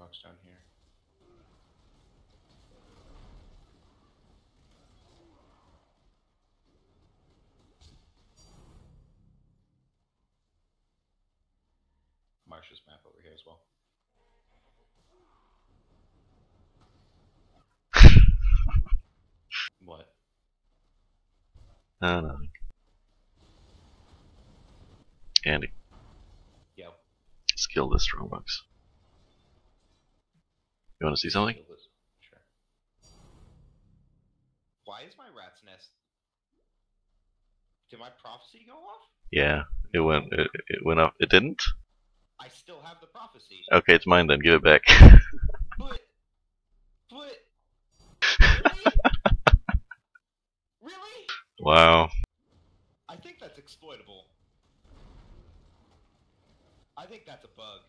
box down here. Marsha's map over here as well. What? No, nothing. Andy. Yep. Let's kill this strongbox. You want to see something? Sure. Why is my rat's nest? Did my prophecy go off? Yeah, it went. It went off. It didn't. I still have the prophecy. Okay, it's mine then. Give it back. But really? Really? Wow. I think that's exploitable. I think that's a bug.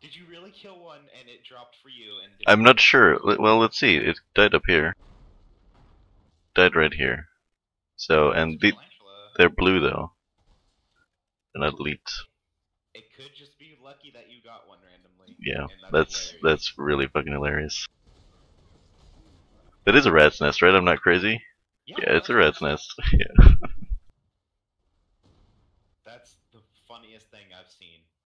Did you really kill one and it dropped for you? And I'm not sure. Well, let's see. It died up here. Died right here. So, and they're blue though. They're not leaked. It could just be lucky that you got one randomly. Yeah, that's really fucking hilarious. That is a rat's nest, right? I'm not crazy? Yeah, it's a rat's nest. Yeah. That's the funniest thing I've seen.